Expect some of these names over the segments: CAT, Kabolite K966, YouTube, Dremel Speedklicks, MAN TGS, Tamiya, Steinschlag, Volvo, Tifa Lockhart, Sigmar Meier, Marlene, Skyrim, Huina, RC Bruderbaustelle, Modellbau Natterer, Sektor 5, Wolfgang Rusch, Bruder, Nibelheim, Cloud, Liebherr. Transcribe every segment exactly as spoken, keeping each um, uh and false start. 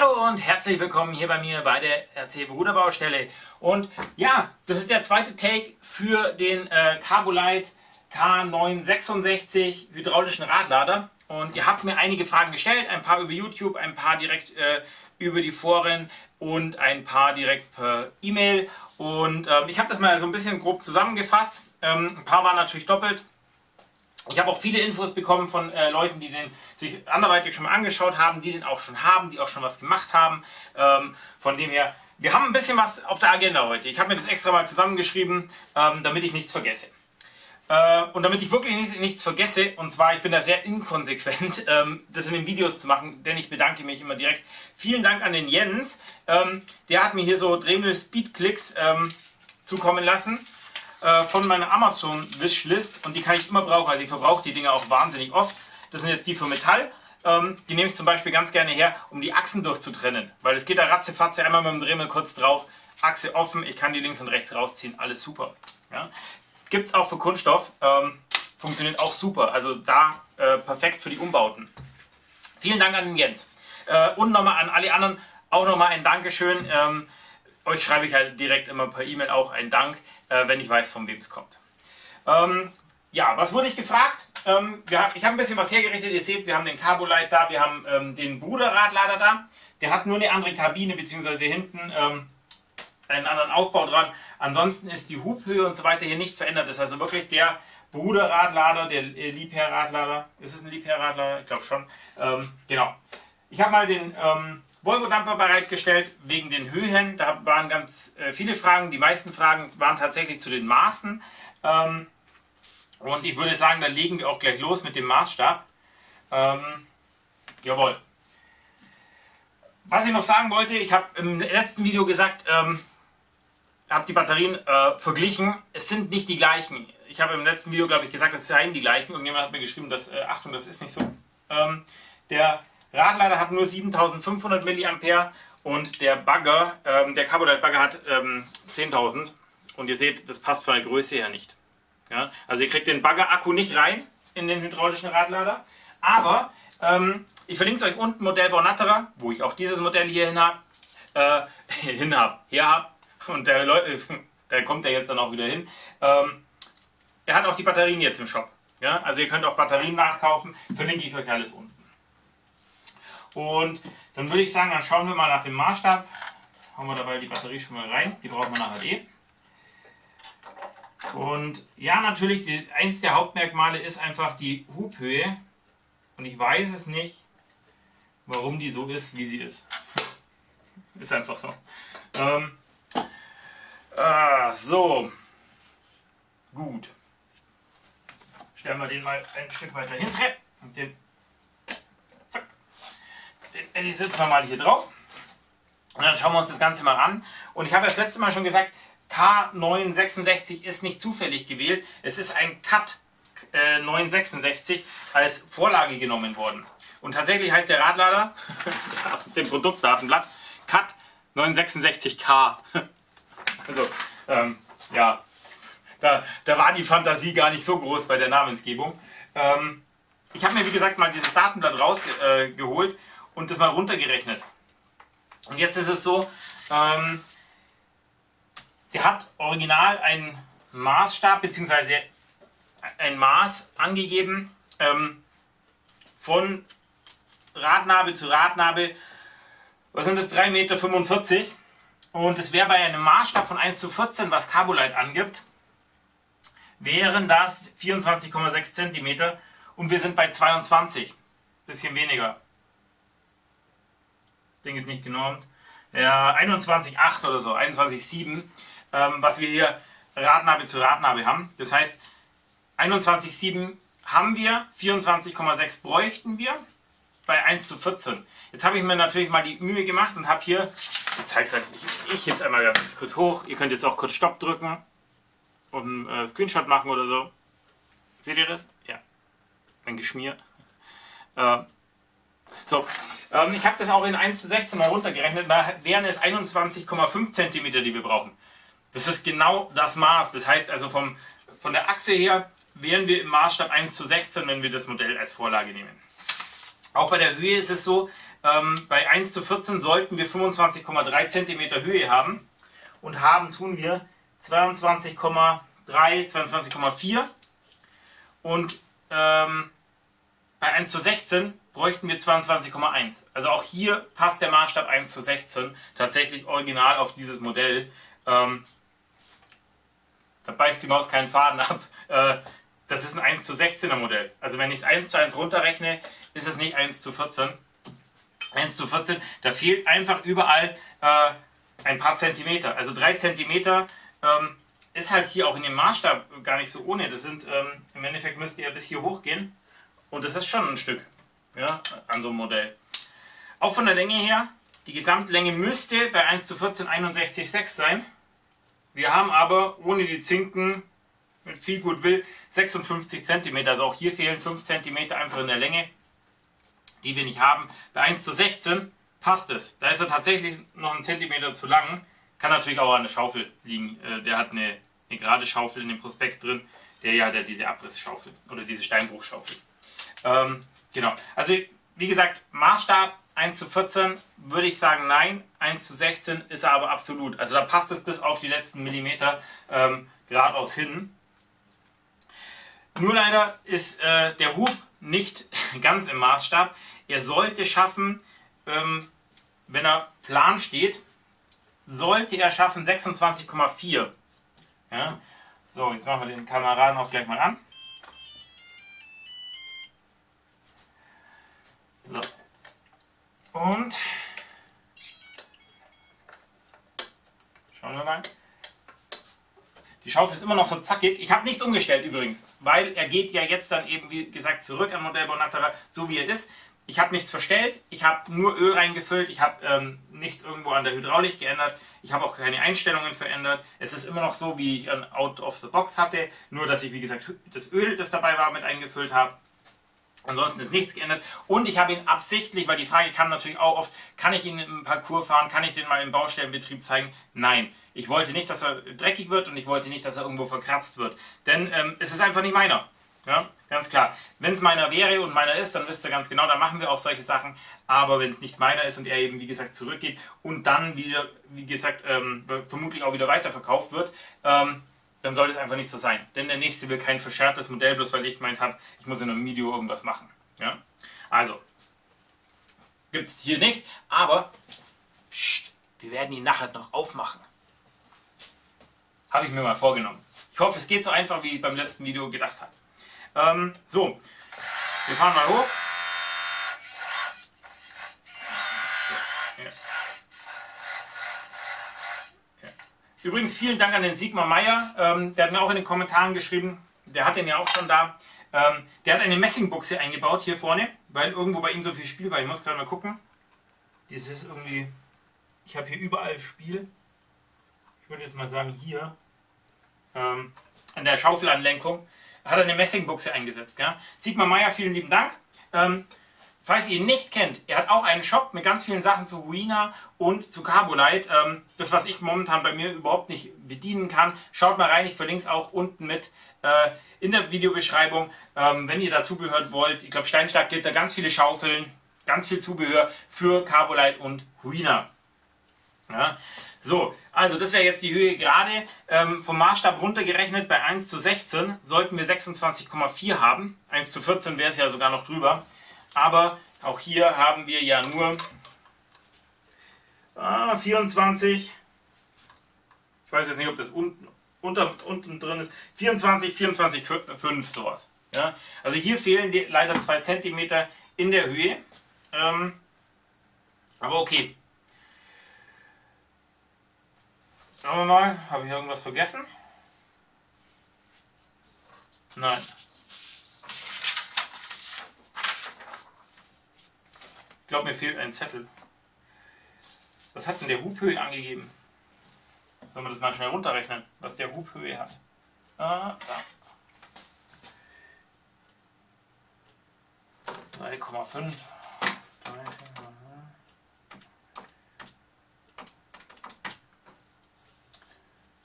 Hallo und herzlich willkommen hier bei mir bei der R C Bruderbaustelle. Und ja, das ist der zweite Take für den äh, Kabolite K neun sechs sechs hydraulischen Radlader. Und ihr habt mir einige Fragen gestellt, ein paar über YouTube, ein paar direkt äh, über die Foren und ein paar direkt per E-Mail. Und ähm, ich habe das mal so ein bisschen grob zusammengefasst. Ähm, ein paar waren natürlich doppelt. Ich habe auch viele Infos bekommen von äh, Leuten, die den sich anderweitig schon mal angeschaut haben, die den auch schon haben, die auch schon was gemacht haben. Ähm, von dem her, wir haben ein bisschen was auf der Agenda heute. Ich habe mir das extra mal zusammengeschrieben, ähm, damit ich nichts vergesse. Äh, und damit ich wirklich nicht, nichts vergesse, und zwar, ich bin da sehr inkonsequent, ähm, das in den Videos zu machen, denn ich bedanke mich immer direkt. Vielen Dank an den Jens. Ähm, der hat mir hier so Dremel Speedklicks ähm, zukommen lassen von meiner Amazon-Wishlist, und die kann ich immer brauchen, also ich verbrauche die Dinger auch wahnsinnig oft. Das sind jetzt die für Metall, die nehme ich zum Beispiel ganz gerne her, um die Achsen durchzutrennen, weil es geht da ratzefatze, einmal mit dem Dremel kurz drauf, Achse offen, ich kann die links und rechts rausziehen, alles super. Ja. Gibt es auch für Kunststoff, ähm, funktioniert auch super, also da äh, perfekt für die Umbauten. Vielen Dank an den Jens äh, und nochmal an alle anderen, auch nochmal ein Dankeschön. ähm, Euch schreibe ich halt direkt immer per E-Mail auch einen Dank, äh, wenn ich weiß, von wem es kommt. Ähm, ja, was wurde ich gefragt? Ähm, wir hab, ich habe ein bisschen was hergerichtet. Ihr seht, wir haben den Kabolite da, wir haben ähm, den Bruderradlader da. Der hat nur eine andere Kabine, beziehungsweise hinten ähm, einen anderen Aufbau dran. Ansonsten ist die Hubhöhe und so weiter hier nicht verändert. Das ist also wirklich der Bruderradlader, der äh, Liebherr-Radlader. Ist es ein Liebherr-Radlader? Ich glaube schon. Ähm, genau. Ich habe mal den Ähm, Volvo-Dumper bereitgestellt wegen den Höhen. Da waren ganz äh, viele Fragen. Die meisten Fragen waren tatsächlich zu den Maßen. Ähm, und ich würde sagen, da legen wir auch gleich los mit dem Maßstab. Ähm, jawohl. Was ich noch sagen wollte, ich habe im letzten Video gesagt, ähm, habe die Batterien äh, verglichen. Es sind nicht die gleichen. Ich habe im letzten Video, glaube ich, gesagt, es seien die gleichen. Irgendjemand hat mir geschrieben, dass, äh, Achtung, das ist nicht so. Ähm, der Radlader hat nur siebentausendfünfhundert mAh und der Bagger, ähm, der Kabolite Bagger hat ähm, zehntausend, und ihr seht, das passt von der Größe her nicht. Ja? Also ihr kriegt den Bagger-Akku nicht rein in den hydraulischen Radlader, aber ähm, ich verlinke es euch unten, Modellbau Natterer, wo ich auch dieses Modell hier hin habe, äh, hin habe, hier habe, und der, Leute, der kommt ja jetzt dann auch wieder hin. Ähm, er hat auch die Batterien jetzt im Shop, ja? Also ihr könnt auch Batterien nachkaufen, verlinke ich euch alles unten. Und dann würde ich sagen, dann schauen wir mal nach dem Maßstab. Hauen wir dabei die Batterie schon mal rein, die brauchen wir nachher eh. Und ja, natürlich, die, eins der Hauptmerkmale ist einfach die Hubhöhe. Und ich weiß es nicht, warum die so ist, wie sie ist. Ist einfach so. Ähm, ah, so. Gut. Stellen wir den mal ein Stück weiter hinten. Und den Den setzen wir mal hier drauf und dann schauen wir uns das Ganze mal an. Und ich habe das letzte Mal schon gesagt, K neun sechs sechs ist nicht zufällig gewählt. Es ist ein C A T äh, neun sechs sechs als Vorlage genommen worden. Und tatsächlich heißt der Radlader, dem Produktdatenblatt, C A T neun sechs sechs K. Also, ähm, ja, da, da war die Fantasie gar nicht so groß bei der Namensgebung. Ähm, ich habe mir, wie gesagt, mal dieses Datenblatt rausgeholt. Äh, Und das mal runtergerechnet. Und jetzt ist es so, ähm, der hat original einen Maßstab bzw. ein Maß angegeben ähm, von Radnabe zu Radnabe, was sind das, drei Komma fünfundvierzig Meter. Und es wäre bei einem Maßstab von eins zu vierzehn, was Kabolite angibt, wären das vierundzwanzig Komma sechs Zentimeter, und wir sind bei zweiundzwanzig, bisschen weniger. Ding ist nicht genormt, ja, einundzwanzig Komma acht oder so, einundzwanzig Komma sieben, ähm, was wir hier Radnabe zu Radnabe haben. Das heißt, einundzwanzig Komma sieben haben wir, vierundzwanzig Komma sechs bräuchten wir bei eins zu vierzehn. Jetzt habe ich mir natürlich mal die Mühe gemacht und habe hier, ich zeige es euch, ich, ich jetzt einmal ganz kurz hoch, ihr könnt jetzt auch kurz Stopp drücken und einen äh, Screenshot machen oder so. Seht ihr das? Ja, ein Geschmier. Äh, so. Ich habe das auch in eins zu sechzehn mal runtergerechnet, da wären es einundzwanzig Komma fünf Zentimeter, die wir brauchen. Das ist genau das Maß. Das heißt also, vom, von der Achse her wären wir im Maßstab eins zu sechzehn, wenn wir das Modell als Vorlage nehmen. Auch bei der Höhe ist es so, Ähm, bei eins zu vierzehn sollten wir fünfundzwanzig Komma drei Zentimeter Höhe haben und haben tun wir zweiundzwanzig Komma drei, zweiundzwanzig Komma vier und ähm, bei eins zu sechzehn bräuchten wir zweiundzwanzig Komma eins. Also auch hier passt der Maßstab eins zu sechzehn tatsächlich original auf dieses Modell. Ähm, da beißt die Maus keinen Faden ab. Äh, das ist ein eins zu sechzehner Modell. Also wenn ich es eins zu eins runterrechne, ist es nicht eins zu vierzehn. eins zu vierzehn, da fehlt einfach überall äh, ein paar Zentimeter. Also drei Zentimeter ähm, ist halt hier auch in dem Maßstab gar nicht so ohne. Das sind, ähm, im Endeffekt müsst ihr bis hier hochgehen und das ist schon ein Stück, ja, an so einem Modell. Auch von der Länge her, die Gesamtlänge müsste bei eins zu vierzehn einundsechzig Komma sechs sein. Wir haben aber ohne die Zinken mit viel Goodwill sechsundfünfzig Zentimeter. Also auch hier fehlen fünf Zentimeter einfach in der Länge, die wir nicht haben. Bei eins zu sechzehn passt es. Da ist er tatsächlich noch einen Zentimeter zu lang. Kann natürlich auch an der Schaufel liegen. Der hat eine, eine gerade Schaufel in dem Prospekt drin. Der hier hat ja diese Abrissschaufel oder diese Steinbruchschaufel. Ähm, genau. Also wie gesagt, Maßstab eins zu vierzehn würde ich sagen nein. eins zu sechzehn ist er aber absolut. Also da passt es bis auf die letzten Millimeter ähm, geradeaus hin. Nur leider ist äh, der Hub nicht ganz im Maßstab. Er sollte schaffen, ähm, wenn er plan steht, sollte er schaffen sechsundzwanzig Komma vier. Ja? So, jetzt machen wir den Kameraden auch gleich mal an. So. Und schauen wir mal. Die Schaufel ist immer noch so zackig. Ich habe nichts umgestellt übrigens, weil er geht ja jetzt dann eben, wie gesagt, zurück am Modellbau Natterer, so wie er ist. Ich habe nichts verstellt, ich habe nur Öl reingefüllt, ich habe ähm, nichts irgendwo an der Hydraulik geändert, ich habe auch keine Einstellungen verändert. Es ist immer noch so, wie ich ein Out of the Box hatte, nur dass ich, wie gesagt, das Öl, das dabei war, mit eingefüllt habe. Ansonsten ist nichts geändert und ich habe ihn absichtlich, weil die Frage kam natürlich auch oft, kann ich ihn im Parcours fahren, kann ich den mal im Baustellenbetrieb zeigen? Nein. Ich wollte nicht, dass er dreckig wird und ich wollte nicht, dass er irgendwo verkratzt wird. Denn ähm, es ist einfach nicht meiner. Ja? Ganz klar. Wenn es meiner wäre und meiner ist, dann wisst ihr ganz genau, dann machen wir auch solche Sachen. Aber wenn es nicht meiner ist und er eben, wie gesagt, zurückgeht und dann wieder, wie gesagt, ähm, vermutlich auch wieder weiterverkauft wird, ähm, dann sollte es einfach nicht so sein. Denn der nächste will kein verscherrtes Modell, bloß weil ich gemeint habe, ich muss in einem Video irgendwas machen. Ja? Also, gibt es hier nicht, aber pst, wir werden ihn nachher noch aufmachen. Habe ich mir mal vorgenommen. Ich hoffe, es geht so einfach, wie ich beim letzten Video gedacht habe. Ähm, so, wir fahren mal hoch. So, ja. Ja. Übrigens, vielen Dank an den Sigmar Meier. Ähm, der hat mir auch in den Kommentaren geschrieben, der hat den ja auch schon da. Ähm, der hat eine Messingbuchse eingebaut hier vorne, weil irgendwo bei ihm so viel Spiel war. Ich muss gerade mal gucken. Das ist irgendwie... Ich habe hier überall Spiel. Ich würde jetzt mal sagen, hier ähm, an der Schaufelanlenkung hat er eine Messingbuchse eingesetzt. Ja? Sigmar Meier, vielen lieben Dank. Ähm, falls ihr ihn nicht kennt, er hat auch einen Shop mit ganz vielen Sachen zu Huina und zu Kabolite. Ähm, das, was ich momentan bei mir überhaupt nicht bedienen kann, schaut mal rein. Ich verlinke es auch unten mit äh, in der Videobeschreibung, ähm, wenn ihr da zugehört wollt. Ich glaube, Steinschlag gibt da ganz viele Schaufeln, ganz viel Zubehör für Kabolite und Huina. Ja? So, also das wäre jetzt die Höhe gerade. Ähm, vom Maßstab runtergerechnet bei eins zu sechzehn sollten wir sechsundzwanzig Komma vier haben. eins zu vierzehn wäre es ja sogar noch drüber. Aber auch hier haben wir ja nur ah, vierundzwanzig. Ich weiß jetzt nicht, ob das unten, unter, unten drin ist. vierundzwanzig, vierundzwanzig Komma fünf sowas. Ja? Also hier fehlen leider zwei Zentimeter in der Höhe. Ähm, aber okay. Schauen wir mal, habe ich irgendwas vergessen? Nein. Ich glaube, mir fehlt ein Zettel. Was hat denn der Hubhöhe angegeben? Sollen wir das mal schnell runterrechnen, was der Hubhöhe hat? Ah, da. drei Komma fünf.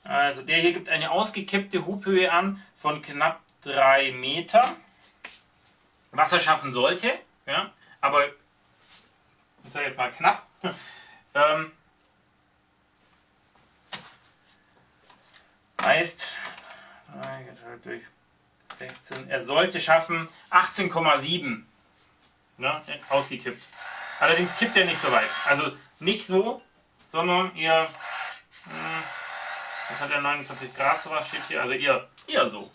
Also der hier gibt eine ausgekippte Hubhöhe an von knapp drei Meter, was er schaffen sollte, ja, aber ich sage jetzt mal knapp. ähm, heißt, geteilt durch sechzehn, er sollte schaffen achtzehn Komma sieben, ne, ausgekippt. Allerdings kippt er nicht so weit. Also nicht so, sondern eher, das hat ja neunundvierzig Grad, so was steht hier, also eher, eher so.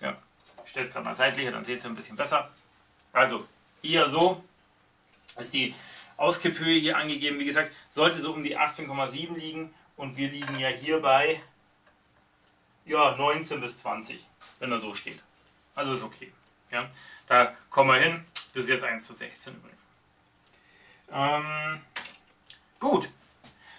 Ja, ich stelle es gerade mal seitlich, dann seht ihr es ein bisschen besser. Also eher so ist die Auskipphöhe hier angegeben. Wie gesagt, sollte so um die achtzehn Komma sieben liegen und wir liegen ja hier bei, ja, neunzehn bis zwanzig, wenn er so steht. Also ist okay. Ja? Da kommen wir hin. Das ist jetzt eins zu sechzehn übrigens. Ähm, gut.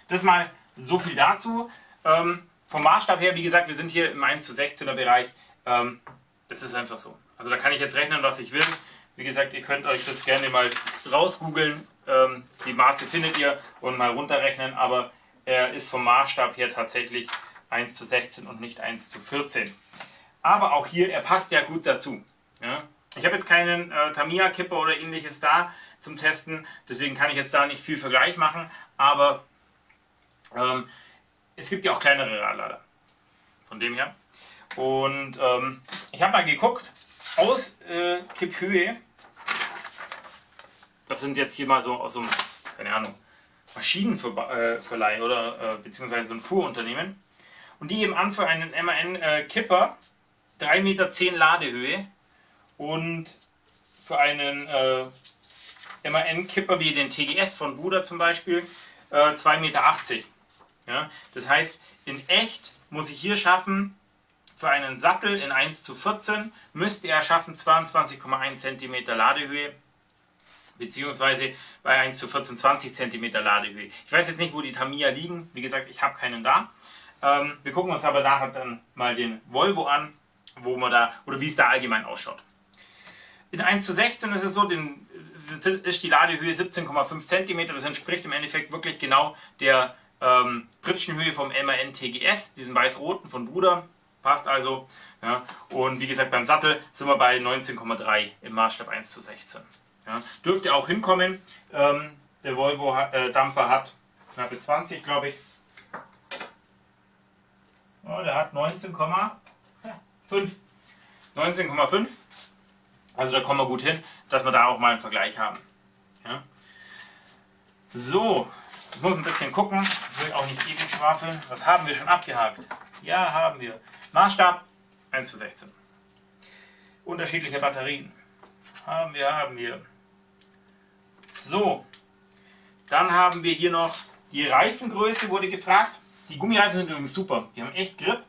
Das mal so viel dazu. Ähm, vom Maßstab her, wie gesagt, wir sind hier im eins zu sechzehner Bereich. Ähm, das ist einfach so. Also da kann ich jetzt rechnen, was ich will. Wie gesagt, ihr könnt euch das gerne mal rausgoogeln. Ähm, die Maße findet ihr und mal runterrechnen. Aber er ist vom Maßstab her tatsächlich eins zu sechzehn und nicht eins zu vierzehn. Aber auch hier, er passt ja gut dazu. Ja? Ich habe jetzt keinen äh, Tamiya-Kipper oder ähnliches da zum Testen, deswegen kann ich jetzt da nicht viel Vergleich machen, aber ähm, es gibt ja auch kleinere Radlader. Von dem her. Und ähm, ich habe mal geguckt, aus äh, Kipphöhe, das sind jetzt hier mal so aus so einem, keine Ahnung, Maschinenverleih äh, oder äh, beziehungsweise so ein Fuhrunternehmen. Und die eben an für einen M A N-Kipper äh, drei Komma zehn Meter Ladehöhe und für einen äh, M A N-Kipper wie den T G S von Bruder zum Beispiel äh, zwei Komma achtzig Meter. Ja? Das heißt, in echt muss ich hier schaffen, für einen Sattel in eins zu vierzehn müsste er schaffen zweiundzwanzig Komma eins Zentimeter Ladehöhe, beziehungsweise bei eins zu vierzehn zwanzig Zentimeter Ladehöhe. Ich weiß jetzt nicht, wo die Tamiya liegen, wie gesagt, ich habe keinen da. Ähm, wir gucken uns aber nachher dann mal den Volvo an, wo man da, oder wie es da allgemein ausschaut. In eins zu sechzehn ist es so, den, ist die Ladehöhe siebzehn Komma fünf Zentimeter, das entspricht im Endeffekt wirklich genau der ähm, Pritschenhöhe vom M A N T G S, diesen weiß-roten von Bruder, passt also. Ja. Und wie gesagt, beim Sattel sind wir bei neunzehn Komma drei im Maßstab eins zu sechzehn. Ja. Dürfte auch hinkommen, ähm, der Volvo äh, Dampfer hat knappe zwanzig, glaube ich. Oh, der hat neunzehn Komma fünf. Also da kommen wir gut hin, dass wir da auch mal einen Vergleich haben. Ja. So, ich muss ein bisschen gucken. Ich will auch nicht ewig schwafeln. Was haben wir schon abgehakt? Ja, haben wir. Maßstab eins zu sechzehn. Unterschiedliche Batterien. Haben wir, haben wir. So, dann haben wir hier noch die Reifengröße, wurde gefragt. Die Gummireifen sind übrigens super, die haben echt Grip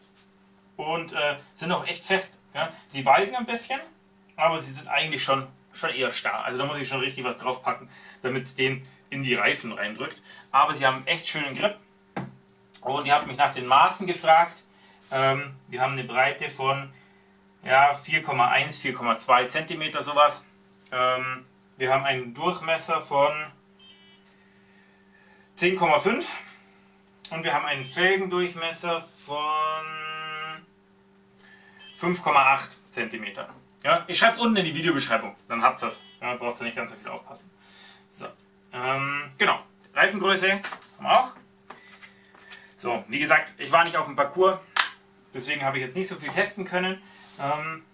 und äh, sind auch echt fest. Ja? Sie walken ein bisschen, aber sie sind eigentlich schon, schon eher starr. Also da muss ich schon richtig was drauf packen, damit es den in die Reifen reindrückt. Aber sie haben echt schönen Grip und ihr habt mich nach den Maßen gefragt. Ähm, wir haben eine Breite von ja, vier Komma eins, vier Komma zwei Zentimeter sowas. Ähm, wir haben einen Durchmesser von zehn Komma fünf. Und wir haben einen Felgendurchmesser von fünf Komma acht Zentimeter. Ja, ich schreibe es unten in die Videobeschreibung, dann habt ihr es. Ja, braucht ihr nicht ganz so viel aufpassen. So, ähm, genau, Reifengröße haben wir auch. So, wie gesagt, ich war nicht auf dem Parcours, deswegen habe ich jetzt nicht so viel testen können. Ähm,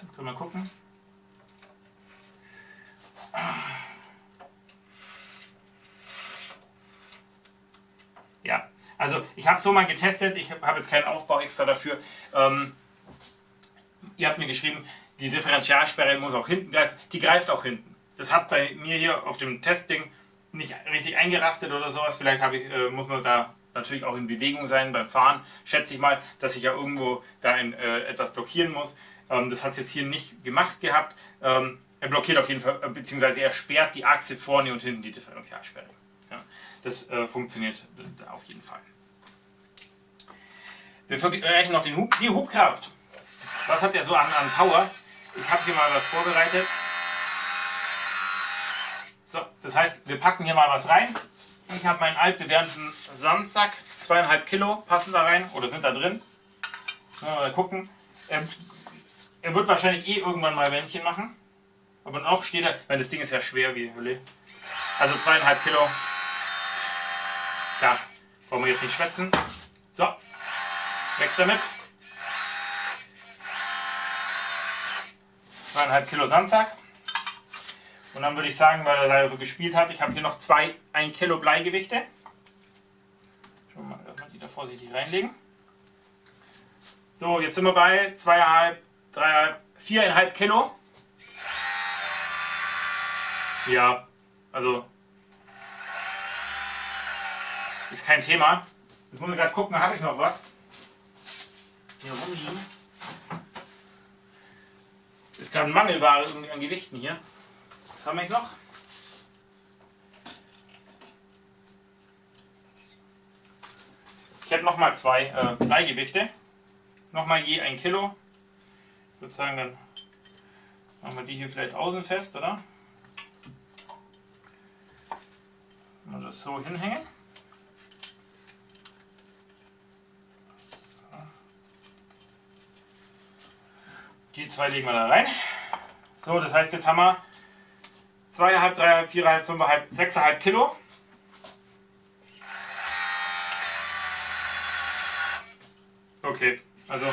jetzt können wir gucken. Ja, also ich habe es so mal getestet, ich habe jetzt keinen Aufbau extra dafür. Ähm, ihr habt mir geschrieben, die Differentialsperre muss auch hinten greifen, die greift auch hinten. Das hat bei mir hier auf dem Testding nicht richtig eingerastet oder sowas. Vielleicht hab ich, äh, muss man da natürlich auch in Bewegung sein beim Fahren. Schätze ich mal, dass ich ja irgendwo da in, äh, etwas blockieren muss. Ähm, das hat es jetzt hier nicht gemacht gehabt. Ähm, er blockiert auf jeden Fall, äh, beziehungsweise er sperrt die Achse vorne und hinten, die Differentialsperre. Ja. Das äh, funktioniert auf jeden Fall. Wir vergleichen noch den Hub, die Hubkraft. Was hat der so an, an Power? Ich habe hier mal was vorbereitet. So, das heißt, wir packen hier mal was rein. Ich habe meinen altbewährten Sandsack, zweieinhalb Kilo passen da rein oder sind da drin. Mal gucken. Er, er wird wahrscheinlich eh irgendwann mal Wändchen machen. Aber noch steht er, weil das Ding ist ja schwer wie Hölle. Also zweieinhalb Kilo. Klar, wollen wir jetzt nicht schwätzen. So, weg damit. zweieinhalb Kilo Sandsack. Und dann würde ich sagen, weil er leider so gespielt hat, ich habe hier noch zwei ein Kilo Bleigewichte. Schauen wir mal, dass wir die da vorsichtig reinlegen. So, jetzt sind wir bei zweieinhalb, dreieinhalb, viereinhalb Kilo. Ja, also ist kein Thema. Jetzt muss ich gerade gucken, habe ich noch was hier rumliegen. Ist gerade ein Mangelware an Gewichten hier. Was haben wir noch? Ich hätte nochmal zwei äh, Bleigewichte. Nochmal je ein Kilo. Ich würde sagen, dann machen wir die hier vielleicht außen fest, oder? Mal das so hinhängen. Die zwei legen wir da rein. So, das heißt, jetzt haben wir zweieinhalb, dreieinhalb, viereinhalb, fünfeinhalb, sechseinhalb Kilo. Okay, also.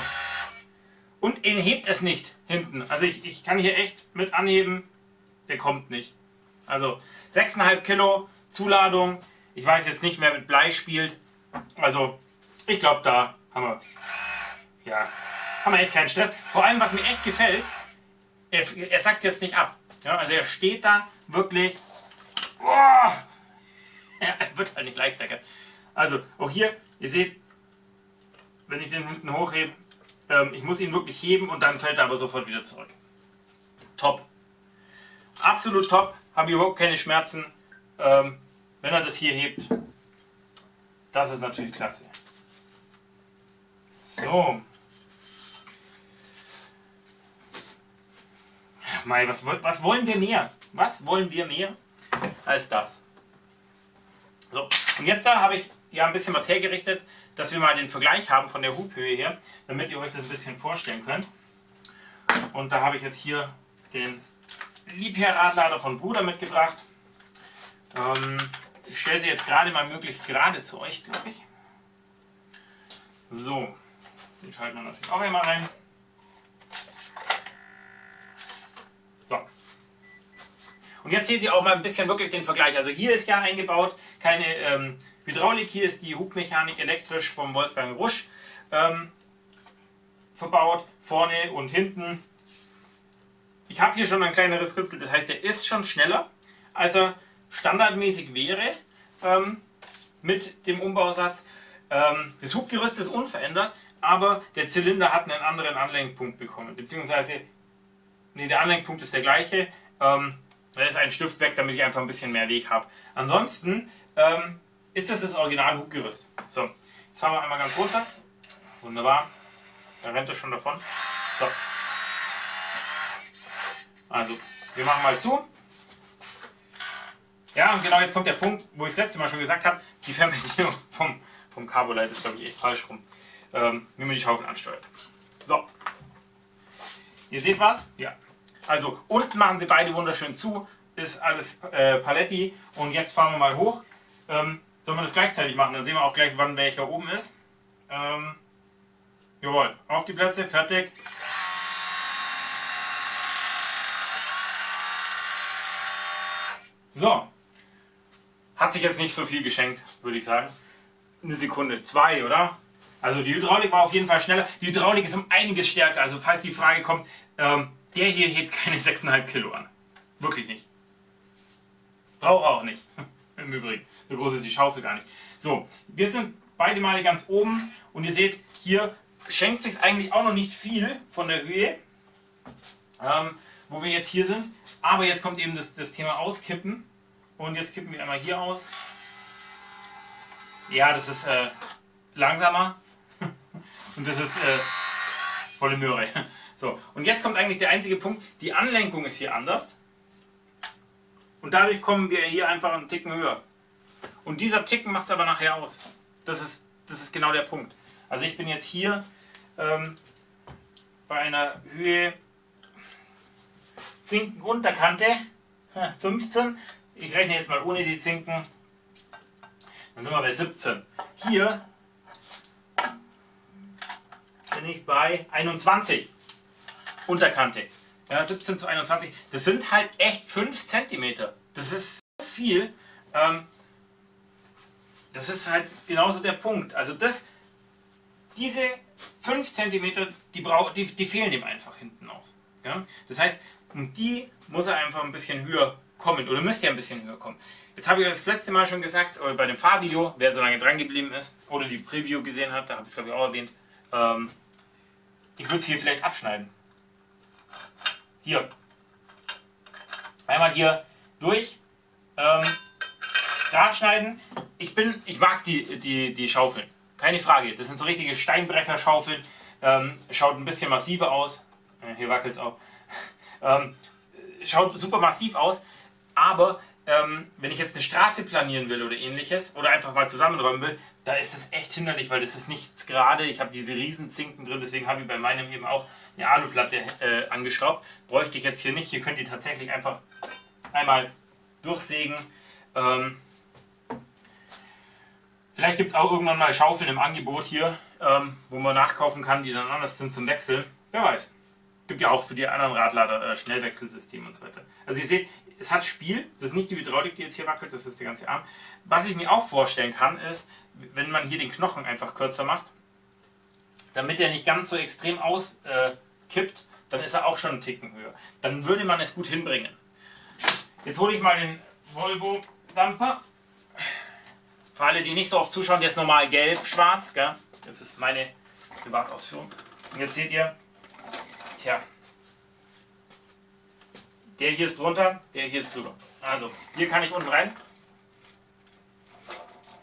Und er hebt es nicht hinten. Also ich, ich kann hier echt mit anheben, der kommt nicht. Also sechseinhalb Kilo Zuladung. Ich weiß jetzt nicht, wer mit Blei spielt. Also ich glaube, da haben wir, ja, haben wir echt keinen Stress. Vor allem, was mir echt gefällt, er, er sackt jetzt nicht ab. Ja, also er steht da wirklich, oh, ja, er wird halt nicht leichter. Also auch hier, ihr seht, wenn ich den hinten hochhebe, ähm, ich muss ihn wirklich heben und dann fällt er aber sofort wieder zurück. Top. Absolut top, habe überhaupt keine Schmerzen, ähm, wenn er das hier hebt. Das ist natürlich klasse. So. Mei, was, was wollen wir mehr? Was wollen wir mehr als das? So, und jetzt da habe ich ja ein bisschen was hergerichtet, dass wir mal den Vergleich haben von der Hubhöhe her, damit ihr euch das ein bisschen vorstellen könnt. Und da habe ich jetzt hier den Liebherr-Radlader von Bruder mitgebracht. Ähm, ich stelle sie jetzt gerade mal möglichst gerade zu euch, glaube ich. So, den schalten wir natürlich auch einmal rein. So. Und jetzt seht ihr auch mal ein bisschen wirklich den Vergleich. Also hier ist ja eingebaut keine ähm, Hydraulik, hier ist die Hubmechanik elektrisch vom Wolfgang Rusch ähm, verbaut, vorne und hinten. Ich habe hier schon ein kleineres Ritzel, das heißt, der ist schon schneller, als er standardmäßig wäre ähm, mit dem Umbausatz. Ähm, das Hubgerüst ist unverändert, aber der Zylinder hat einen anderen Anlenkpunkt bekommen, beziehungsweise Ne, der Anlenkpunkt ist der gleiche. Ähm, da ist ein Stift weg, damit ich einfach ein bisschen mehr Weg habe. Ansonsten ähm, ist das das Original-Hubgerüst. So, jetzt fahren wir einmal ganz runter. Wunderbar. Da rennt er schon davon. So. Also, wir machen mal zu. Ja, und genau jetzt kommt der Punkt, wo ich das letzte Mal schon gesagt habe, die Fernbedienung vom, vom Kabolite ist, glaube ich, echt falsch rum. Ähm, wie man die Schaufel ansteuert. So. Ihr seht was? Ja. Also unten machen sie beide wunderschön zu. Ist alles äh, Paletti. Und jetzt fahren wir mal hoch. Ähm, sollen wir das gleichzeitig machen? Dann sehen wir auch gleich, wann welcher oben ist. Ähm, jawohl. Auf die Plätze. Fertig. So. Hat sich jetzt nicht so viel geschenkt, würde ich sagen. Eine Sekunde. Zwei, oder? Also die Hydraulik war auf jeden Fall schneller. Die Hydraulik ist um einiges stärker. Also falls die Frage kommt, ähm, der hier hebt keine sechseinhalb Kilo an. Wirklich nicht. Braucht auch nicht. Im Übrigen. So groß ist die Schaufel gar nicht. So, wir sind beide Male ganz oben. Und ihr seht, hier schenkt sich eigentlich auch noch nicht viel von der Höhe, ähm, wo wir jetzt hier sind. Aber jetzt kommt eben das, das Thema Auskippen. Und jetzt kippen wir einmal hier aus. Ja, das ist äh, langsamer. Und das ist äh, volle Möhre. So, und jetzt kommt eigentlich der einzige Punkt, die Anlenkung ist hier anders. Und dadurch kommen wir hier einfach einen Ticken höher. Und dieser Ticken macht es aber nachher aus. Das ist, das ist genau der Punkt. Also ich bin jetzt hier ähm, bei einer Höhe Zinken Unterkante fünfzehn. Ich rechne jetzt mal ohne die Zinken. Dann sind wir bei siebzehn. Hier bin ich bei einundzwanzig. Unterkante. Ja, siebzehn zu einundzwanzig. Das sind halt echt fünf Zentimeter. Das ist so viel. Ähm, das ist halt genauso der Punkt. Also das, diese fünf Zentimeter, die, die, die fehlen dem einfach hinten aus. Ja? Das heißt, um die muss er einfach ein bisschen höher kommen. Oder müsst ihr ein bisschen höher kommen. Jetzt habe ich euch das letzte Mal schon gesagt, oder bei dem Fahrvideo, wer so lange dran geblieben ist oder die Preview gesehen hat, da habe ich es glaube ich auch erwähnt, ähm, ich würde es hier vielleicht abschneiden. Hier. Einmal hier durch. Ähm, gerade schneiden. Ich, bin, ich mag die, die, die Schaufeln. Keine Frage. Das sind so richtige Steinbrecherschaufeln. Ähm, schaut ein bisschen massiver aus. Äh, hier wackelt es auch. Ähm, schaut super massiv aus. Aber ähm, wenn ich jetzt eine Straße planieren will oder ähnliches oder einfach mal zusammenräumen will, da ist das echt hinderlich, weil das ist nichts gerade. Ich habe diese riesen Zinken drin, deswegen habe ich bei meinem eben auch eine Aluplatte äh, angeschraubt. Bräuchte ich jetzt hier nicht. Hier könnt ihr tatsächlich einfach einmal durchsägen. Ähm, vielleicht gibt es auch irgendwann mal Schaufeln im Angebot hier, ähm, wo man nachkaufen kann, die dann anders sind zum Wechseln. Wer weiß. Gibt ja auch für die anderen Radlader äh, Schnellwechselsystem und so weiter. Also ihr seht, es hat Spiel. Das ist nicht die Hydraulik, die jetzt hier wackelt, das ist der ganze Arm. Was ich mir auch vorstellen kann, ist, wenn man hier den Knochen einfach kürzer macht, damit er nicht ganz so extrem auskippt, äh, dann ist er auch schon einen Ticken höher. Dann würde man es gut hinbringen. Jetzt hole ich mal den Volvo Damper. Für alle, die nicht so oft zuschauen, der ist normal gelb-schwarz. Das ist meine Privatausführung. Und jetzt seht ihr, tja, der hier ist drunter, der hier ist drüber. Also, hier kann ich unten rein.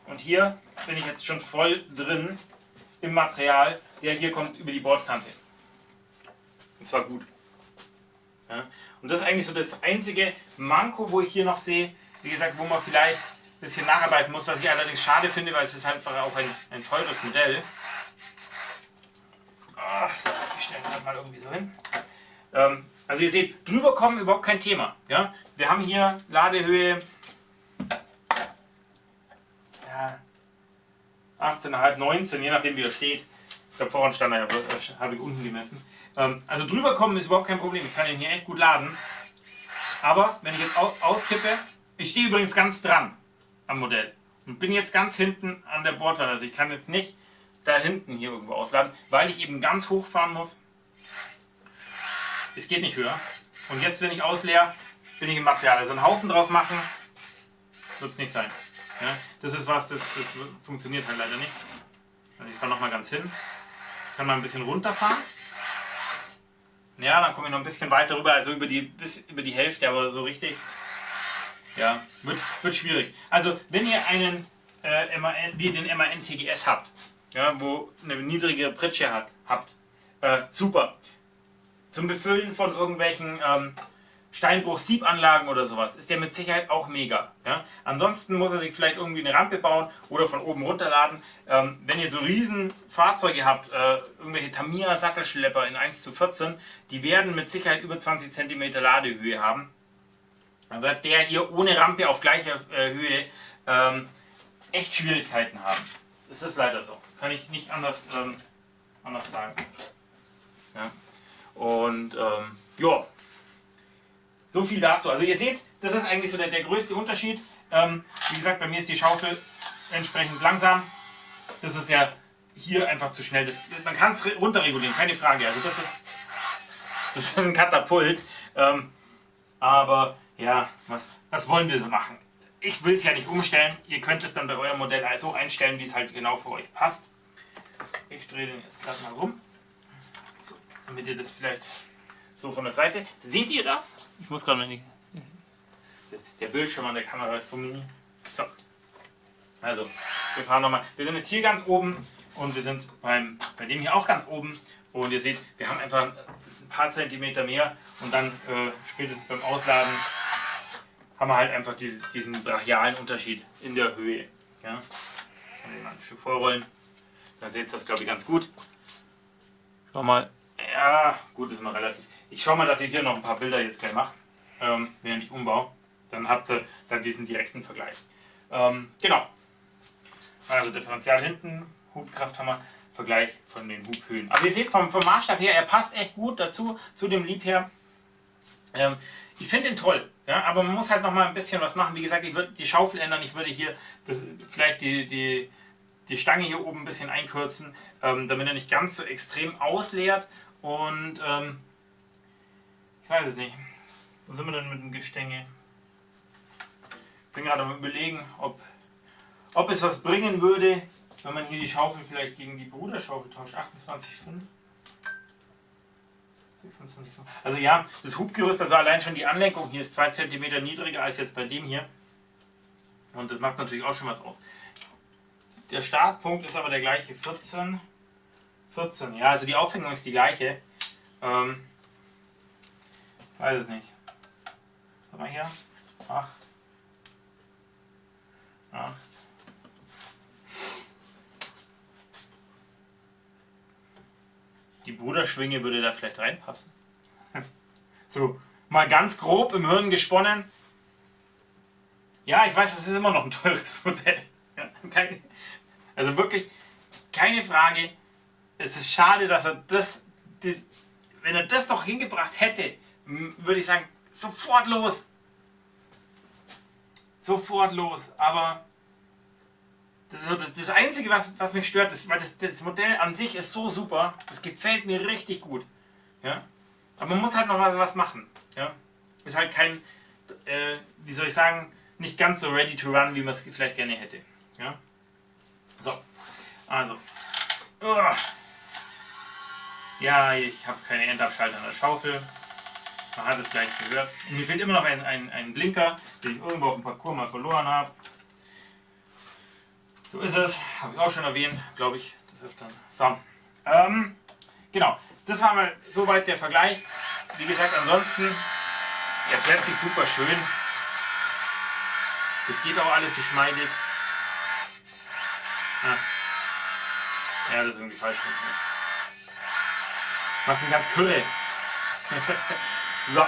Und hier bin ich jetzt schon voll drin im Material. Der hier kommt über die Bordkante. Und zwar gut. Ja. Und das ist eigentlich so das einzige Manko, wo ich hier noch sehe, wie gesagt, wo man vielleicht ein bisschen nacharbeiten muss, was ich allerdings schade finde, weil es ist halt auch ein, ein teures Modell. Oh, so, ich stelle das mal irgendwie so hin. Ähm, also ihr seht, drüber kommen überhaupt kein Thema. Ja? Wir haben hier Ladehöhe ja, achtzehn Komma fünf, neunzehn, je nachdem wie er steht. Ich glaube, voran stand er, habe ich unten gemessen. Also drüber kommen ist überhaupt kein Problem. Ich kann ihn hier echt gut laden. Aber wenn ich jetzt auskippe, ich stehe übrigens ganz dran am Modell und bin jetzt ganz hinten an der Bordwand. Also ich kann jetzt nicht da hinten hier irgendwo ausladen, weil ich eben ganz hoch fahren muss. Es geht nicht höher. Und jetzt, wenn ich ausleere, bin ich im Material. Also einen Haufen drauf machen, wird es nicht sein. Ja? Das ist was, das, das funktioniert halt leider nicht. Also ich fahre nochmal ganz hin. Ich kann mal ein bisschen runterfahren. Ja, dann komme ich noch ein bisschen weiter rüber, also über die, bis über die Hälfte, aber so richtig, ja, wird, wird schwierig. Also, wenn ihr einen, äh, M A N, wie den M A N T G S habt, ja, wo eine niedrigere Pritsche hat, habt, äh, super. Zum Befüllen von irgendwelchen ähm, Steinbruch-Siebanlagen oder sowas ist der mit Sicherheit auch mega. Ja? Ansonsten muss er sich vielleicht irgendwie eine Rampe bauen oder von oben runterladen. Ähm, wenn ihr so riesen Fahrzeuge habt, äh, irgendwelche Tamiya Sattelschlepper in eins zu vierzehn, die werden mit Sicherheit über zwanzig Zentimeter Ladehöhe haben. Dann wird der hier ohne Rampe auf gleicher äh, Höhe ähm, echt Schwierigkeiten haben. Das ist leider so. Kann ich nicht anders, ähm, anders sagen. Ja? Und ähm, ja. So viel dazu. Also ihr seht, das ist eigentlich so der, der größte Unterschied. Ähm, wie gesagt, bei mir ist die Schaufel entsprechend langsam. Das ist ja hier einfach zu schnell. Das, man kann es runterregulieren, keine Frage. Also das ist, das ist ein Katapult. Ähm, aber ja, was, was wollen wir so machen? Ich will es ja nicht umstellen. Ihr könnt es dann bei eurem Modell so einstellen, wie es halt genau für euch passt. Ich drehe den jetzt gerade mal rum, so, damit ihr das vielleicht... So von der Seite. Seht ihr das? Ich muss gerade noch nicht. Der Bildschirm an der Kamera ist so mini. So. Also, wir fahren nochmal. Wir sind jetzt hier ganz oben und wir sind beim, bei dem hier auch ganz oben. Und ihr seht, wir haben einfach ein paar Zentimeter mehr und dann äh, spätestens beim Ausladen haben wir halt einfach diese, diesen brachialen Unterschied in der Höhe. Ja? Ich kann den mal ein Stück vorrollen. Dann seht ihr das, glaube ich, ganz gut. Nochmal. Ja, gut, ist mal relativ. Ich schaue mal, dass ich hier noch ein paar Bilder jetzt gleich mache, ähm, während ich umbaue. Dann habt ihr dann diesen direkten Vergleich. Ähm, genau. Also Differential hinten, Hubkrafthammer, Vergleich von den Hubhöhen. Aber ihr seht vom, vom Maßstab her, er passt echt gut dazu, zu dem Liebherr. Ähm, ich finde den toll, ja, aber man muss halt noch mal ein bisschen was machen. Wie gesagt, ich würde die Schaufel ändern, ich würde hier das, vielleicht die, die, die Stange hier oben ein bisschen einkürzen, ähm, damit er nicht ganz so extrem ausleert. Und ähm, ich weiß es nicht. Wo sind wir denn mit dem Gestänge? Ich bin gerade am Überlegen, ob, ob es was bringen würde, wenn man hier die Schaufel vielleicht gegen die Bruderschaufel tauscht. achtundzwanzig Komma fünf. sechsundzwanzig Komma fünf. Also ja, das Hubgerüst, also allein schon die Anlenkung hier ist zwei Zentimeter niedriger als jetzt bei dem hier. Und das macht natürlich auch schon was aus. Der Startpunkt ist aber der gleiche, vierzehn, vierzehn. Ja, also die Aufhängung ist die gleiche. Ähm, weiß es nicht. Was haben wir hier? acht, acht. Die Bruderschwinge würde da vielleicht reinpassen. So, mal ganz grob im Hirn gesponnen. Ja, ich weiß, es ist immer noch ein teures Modell. Ja, keine, also wirklich, keine Frage. Es ist schade, dass er das, die, wenn er das doch hingebracht hätte, würde ich sagen, sofort los. Sofort los. Aber das ist so das, das Einzige, was, was mich stört, ist, weil das, das Modell an sich ist so super. Das gefällt mir richtig gut. Ja? Aber man muss halt noch mal was machen. Ja? Ist halt kein, äh, wie soll ich sagen, nicht ganz so ready to run, wie man es vielleicht gerne hätte. Ja? So, also. Uah. Ja, ich habe keine Endabschalter an der Schaufel. Man hat es gleich gehört. Mir fehlt immer noch ein, ein, ein Blinker, den ich irgendwo auf dem Parcours mal verloren habe. So ist es, habe ich auch schon erwähnt, glaube ich, des Öfteren. So, ähm, genau, das war mal soweit der Vergleich. Wie gesagt, ansonsten, der fährt sich super schön. Es geht auch alles geschmeidig. Ah. Ja, das ist irgendwie falsch. Macht mir ganz Kürre. So,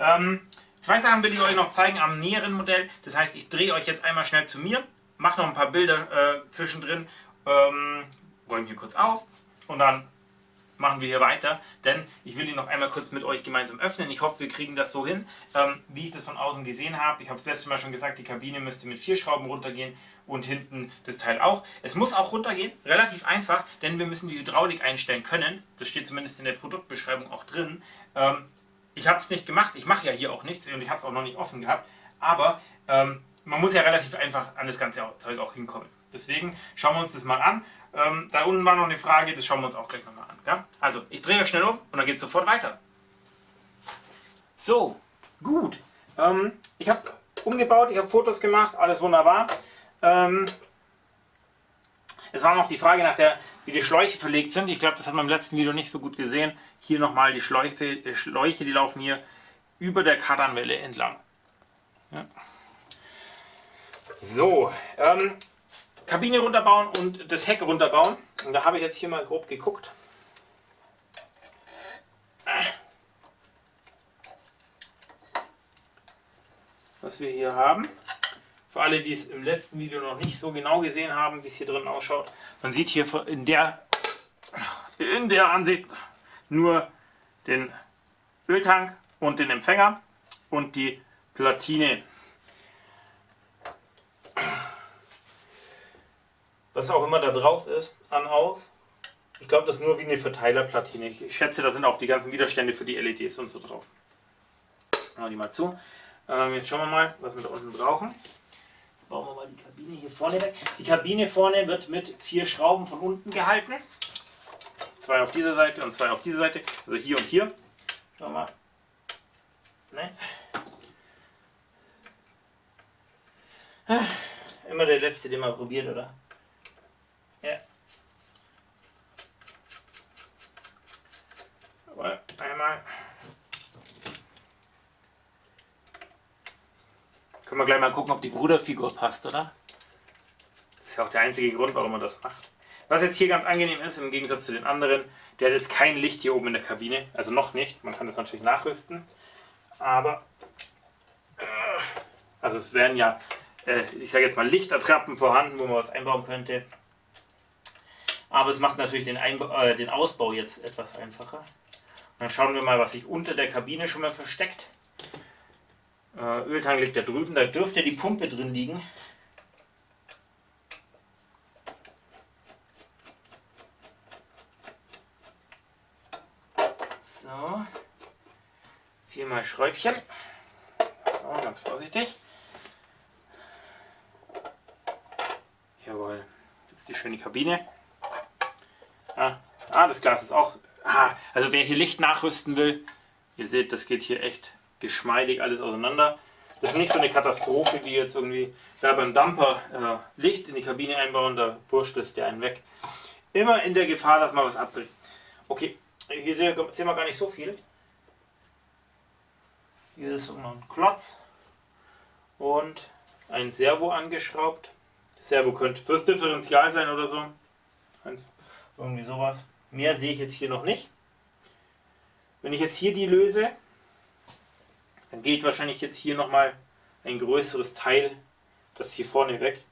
ähm, zwei Sachen will ich euch noch zeigen am näheren Modell. Das heißt, ich drehe euch jetzt einmal schnell zu mir. Mache noch ein paar Bilder äh, zwischendrin, ähm, räume hier kurz auf und dann machen wir hier weiter, denn ich will ihn noch einmal kurz mit euch gemeinsam öffnen. Ich hoffe, wir kriegen das so hin, ähm, wie ich das von außen gesehen habe. Ich habe es letztes Mal schon gesagt, die Kabine müsste mit vier Schrauben runtergehen und hinten das Teil auch. Es muss auch runtergehen, relativ einfach, denn wir müssen die Hydraulik einstellen können. Das steht zumindest in der Produktbeschreibung auch drin. Ähm, ich habe es nicht gemacht, ich mache ja hier auch nichts und ich habe es auch noch nicht offen gehabt, aber ähm, man muss ja relativ einfach an das ganze Zeug auch hinkommen. Deswegen schauen wir uns das mal an. Ähm, da unten war noch eine Frage, das schauen wir uns auch gleich nochmal an. Ja? Also, ich drehe euch schnell um und dann geht es sofort weiter. So, gut. Ähm, ich habe umgebaut, ich habe Fotos gemacht, alles wunderbar. Ähm, es war noch die Frage, nach der, wie die Schläuche verlegt sind. Ich glaube, das hat man im letzten Video nicht so gut gesehen. Hier nochmal die Schläuche, die Schläuche, die laufen hier über der Kardanwelle entlang. Ja. So, ähm, Kabine runterbauen und das Heck runterbauen. Und da habe ich jetzt hier mal grob geguckt. Was wir hier haben. Für alle, die es im letzten Video noch nicht so genau gesehen haben, wie es hier drin ausschaut. Man sieht hier in der, in der Ansicht nur den Öltank und den Empfänger und die Platine. Was auch immer da drauf ist, an, aus. Ich glaube, das ist nur wie eine Verteilerplatine. Ich schätze, da sind auch die ganzen Widerstände für die L E Ds und so drauf. Machen wir die mal zu. Ähm, jetzt schauen wir mal, was wir da unten brauchen. Jetzt bauen wir mal die Kabine hier vorne weg. Die Kabine vorne wird mit vier Schrauben von unten gehalten. Zwei auf dieser Seite und zwei auf dieser Seite. Also hier und hier. Schauen wir mal. Ne? Immer der letzte, den man probiert, oder? Ja. Jawohl, einmal. Können wir gleich mal gucken, ob die Bruderfigur passt, oder? Das ist ja auch der einzige Grund, warum man das macht. Was jetzt hier ganz angenehm ist, im Gegensatz zu den anderen, der hat jetzt kein Licht hier oben in der Kabine. Also noch nicht, man kann das natürlich nachrüsten. Aber... Äh, Also es wären ja, äh, ich sage jetzt mal, Lichtertrappen vorhanden, wo man was einbauen könnte. Aber es macht natürlich den, Einba äh, den Ausbau jetzt etwas einfacher. Und dann schauen wir mal, was sich unter der Kabine schon mal versteckt. Äh, Öltank liegt da drüben, da dürfte die Pumpe drin liegen. So, viermal Schräubchen. So, ganz vorsichtig. Jawohl, das ist die schöne Kabine. Ah, ah, das Glas ist auch... Ah, also wer hier Licht nachrüsten will, ihr seht, das geht hier echt geschmeidig alles auseinander. Das ist nicht so eine Katastrophe, wie jetzt irgendwie da beim Dumper äh, Licht in die Kabine einbauen, da wurscht es dir einen weg. Immer in der Gefahr, dass man was abbricht. Okay, hier sehen wir gar nicht so viel. Hier ist noch ein Klotz und ein Servo angeschraubt. Das Servo könnte fürs Differential sein oder so. Irgendwie sowas. Mehr sehe ich jetzt hier noch nicht. Wenn ich jetzt hier die löse, dann geht wahrscheinlich jetzt hier nochmal ein größeres Teil, das hier vorne weg.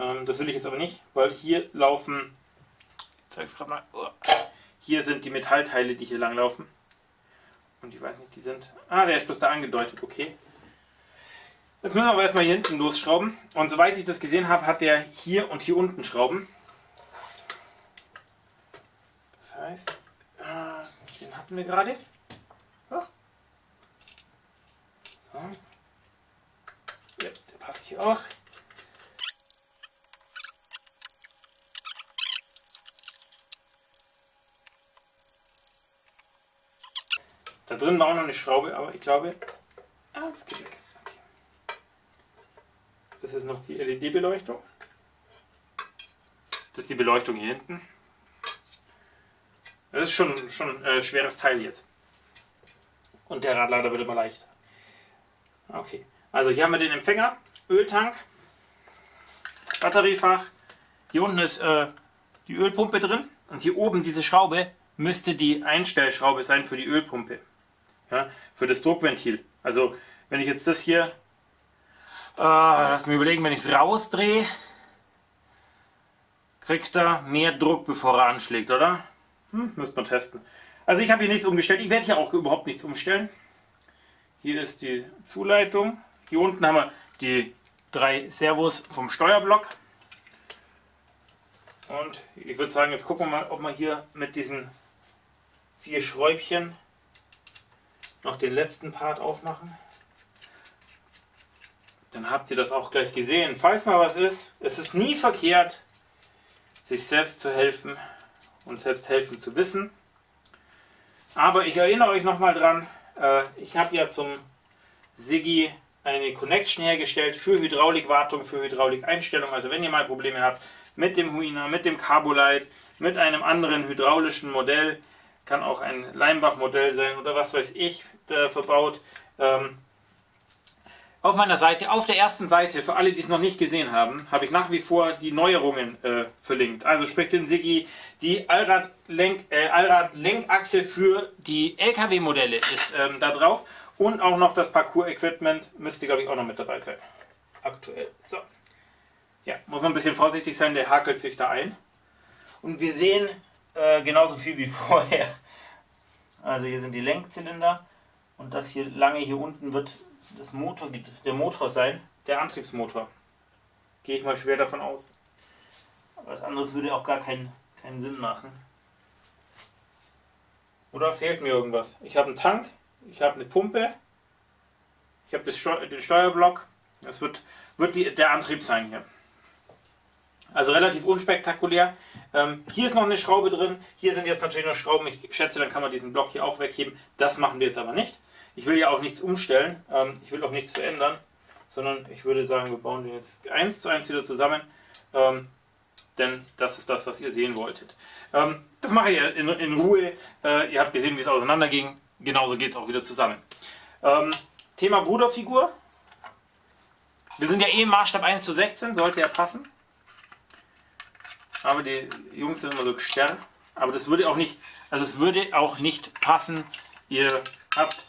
Ähm, das will ich jetzt aber nicht, weil hier laufen, ich zeige es gerade mal, hier sind die Metallteile, die hier lang laufen. Und ich weiß nicht, die sind... Ah, der ist bloß da angedeutet, okay. Jetzt müssen wir aber erstmal hier hinten losschrauben. Und soweit ich das gesehen habe, hat der hier und hier unten Schrauben. Das heißt, den hatten wir gerade. Ach. So. Ja, der passt hier auch. Da drin war auch noch eine Schraube, aber ich glaube, ah, das geht weg. Okay. Das ist noch die L E D-Beleuchtung. Das ist die Beleuchtung hier hinten. Das ist schon, schon ein schweres Teil jetzt. Und der Radlader wird immer leichter. Okay, also hier haben wir den Empfänger, Öltank, Batteriefach. Hier unten ist äh, die Ölpumpe drin und hier oben diese Schraube müsste die Einstellschraube sein für die Ölpumpe. Ja, für das Druckventil. Also wenn ich jetzt das hier, äh, lass mich überlegen, wenn ich es rausdrehe, kriegt er mehr Druck, bevor er anschlägt, oder? Hm, müsste man testen. Also ich habe hier nichts umgestellt, ich werde hier auch überhaupt nichts umstellen. Hier ist die Zuleitung, hier unten haben wir die drei Servos vom Steuerblock. Und ich würde sagen, jetzt gucken wir mal, ob wir hier mit diesen vier Schräubchen noch den letzten Part aufmachen. Dann habt ihr das auch gleich gesehen. Falls mal was ist, es ist nie verkehrt, sich selbst zu helfen und selbst helfen zu wissen. Aber ich erinnere euch nochmal dran, ich habe ja zum Siggi eine Connection hergestellt für Hydraulikwartung, für Hydraulikeinstellung. Also wenn ihr mal Probleme habt mit dem Huina, mit dem Kabolite, mit einem anderen hydraulischen Modell, kann auch ein Leimbach-Modell sein oder was weiß ich, da verbaut. Auf meiner Seite, auf der ersten Seite, für alle, die es noch nicht gesehen haben, habe ich nach wie vor die Neuerungen äh, verlinkt. Also sprich den Siggi, die Allradlenk, äh, Allradlenkachse für die L K W-Modelle ist ähm, da drauf. Und auch noch das Parcours-Equipment müsste, glaube ich, auch noch mit dabei sein. Aktuell. So. Ja, muss man ein bisschen vorsichtig sein, der hakelt sich da ein. Und wir sehen äh, genauso viel wie vorher. Also hier sind die Lenkzylinder und das hier lange hier unten wird... Das Motor, der Motor sein, der Antriebsmotor. Gehe ich mal schwer davon aus. Was anderes würde auch gar keinen, keinen Sinn machen. Oder fehlt mir irgendwas? Ich habe einen Tank, ich habe eine Pumpe, ich habe Steu den Steuerblock. Das wird, wird die, der Antrieb sein hier. Also relativ unspektakulär. Ähm, hier ist noch eine Schraube drin. Hier sind jetzt natürlich noch Schrauben. Ich schätze, dann kann man diesen Block hier auch wegheben. Das machen wir jetzt aber nicht. Ich will ja auch nichts umstellen, ähm, ich will auch nichts verändern, sondern ich würde sagen, wir bauen den jetzt eins zu eins wieder zusammen, ähm, denn das ist das, was ihr sehen wolltet. Ähm, das mache ich in, in Ruhe, äh, ihr habt gesehen, wie es auseinander ging, genauso geht es auch wieder zusammen. Ähm, Thema Bruderfigur, wir sind ja eh im Maßstab eins zu sechzehn, sollte ja passen, aber die Jungs sind immer so gestern, aber das würde auch nicht, also es würde auch nicht passen, ihr habt...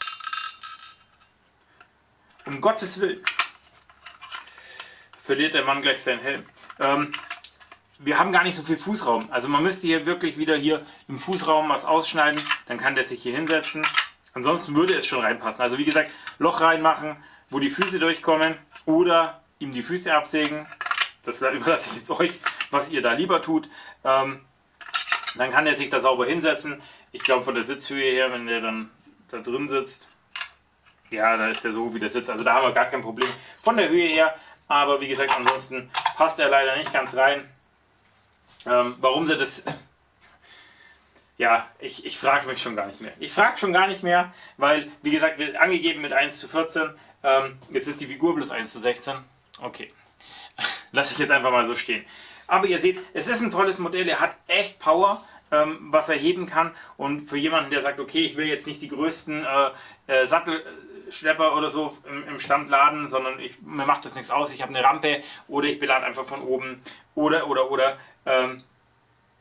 Um Gottes Willen. verliert der Mann gleich seinen Helm. Ähm, wir haben gar nicht so viel Fußraum. Also man müsste hier wirklich wieder hier im Fußraum was ausschneiden, dann kann der sich hier hinsetzen. Ansonsten würde es schon reinpassen. Also wie gesagt, Loch reinmachen, wo die Füße durchkommen oder ihm die Füße absägen. Das überlasse ich jetzt euch, was ihr da lieber tut. Ähm, dann kann er sich da sauber hinsetzen. Ich glaube von der Sitzhöhe her, wenn der dann da drin sitzt, ja, da ist er so wie der sitzt. Also da haben wir gar kein Problem von der Höhe her. Aber wie gesagt, ansonsten passt er leider nicht ganz rein. Ähm, warum sie das... Ja, ich, ich frage mich schon gar nicht mehr. Ich frage schon gar nicht mehr, weil, wie gesagt, wird angegeben mit eins zu vierzehn. Ähm, jetzt ist die Figur bloß eins zu sechzehn. Okay, lasse ich jetzt einfach mal so stehen. Aber ihr seht, es ist ein tolles Modell. Er hat echt Power, ähm, was er heben kann. Und für jemanden, der sagt, okay, ich will jetzt nicht die größten äh, äh, Sattelschlepper oder so im, im Stand laden, sondern ich, mir macht das nichts aus. Ich habe eine Rampe oder ich belade einfach von oben oder, oder, oder... Ähm,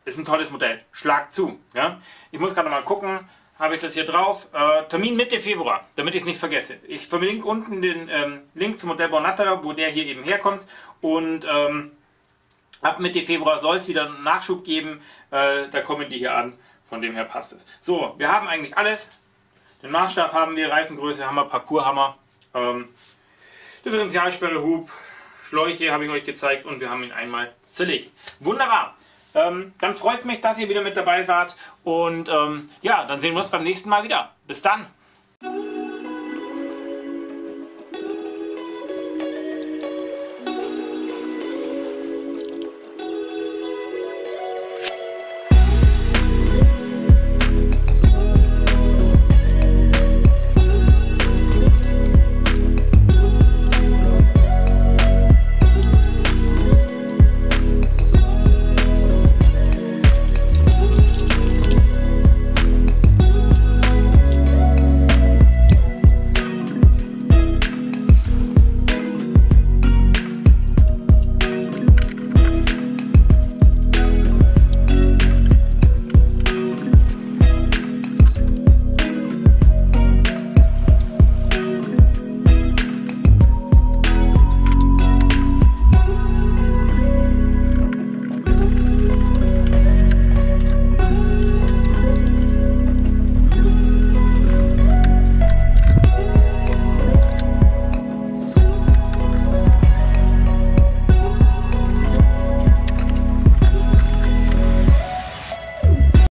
ist ein tolles Modell. Schlag zu. Ja? Ich muss gerade mal gucken, habe ich das hier drauf. Äh, Termin Mitte Februar, damit ich es nicht vergesse. Ich verlinke unten den ähm, Link zum Modellbau Natterer, wo der hier eben herkommt. Und ähm, ab Mitte Februar soll es wieder einen Nachschub geben. Äh, da kommen die hier an. Von dem her passt es. So, wir haben eigentlich alles. Den Maßstab haben wir, Reifengröße haben wir, Parcours haben wir. Ähm, Differentialsperre, Hub, Schläuche habe ich euch gezeigt und wir haben ihn einmal zerlegt. Wunderbar! Ähm, dann freut es mich, dass ihr wieder mit dabei wart und ähm, ja, dann sehen wir uns beim nächsten Mal wieder. Bis dann!